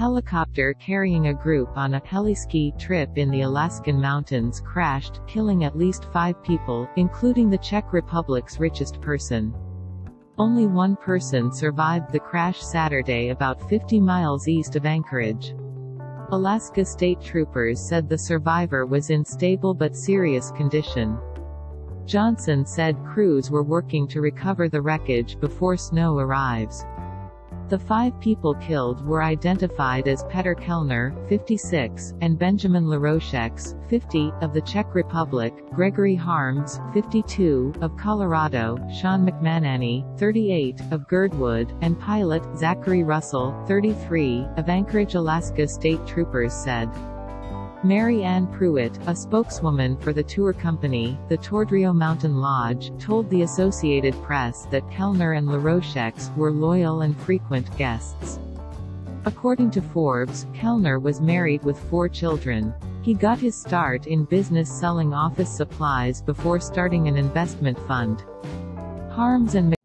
helicopter carrying a group on a heliski trip in the Alaskan mountains crashed, killing at least 5 people, including the Czech Republic's richest person. Only one person survived the crash Saturday about 50 miles east of Anchorage. Alaska state troopers said the survivor was in stable but serious condition. Johnson said crews were working to recover the wreckage before snow arrives. The 5 people killed were identified as Petr Kellner, 56, and Benjamin Larocheix, 50, of the Czech Republic, Gregory Harms, 52, of Colorado, Sean McManany, 38, of Girdwood, and pilot Zachary Russell, 33, of Anchorage, Alaska state troopers said. Mary Ann Pruitt, a spokeswoman for the tour company, the Tordrillo Mountain Lodge, told the Associated Press that Kellner and Larocheix were loyal and frequent guests. According to Forbes, Kellner was married with 4 children. He got his start in business selling office supplies before starting an investment fund. Harms and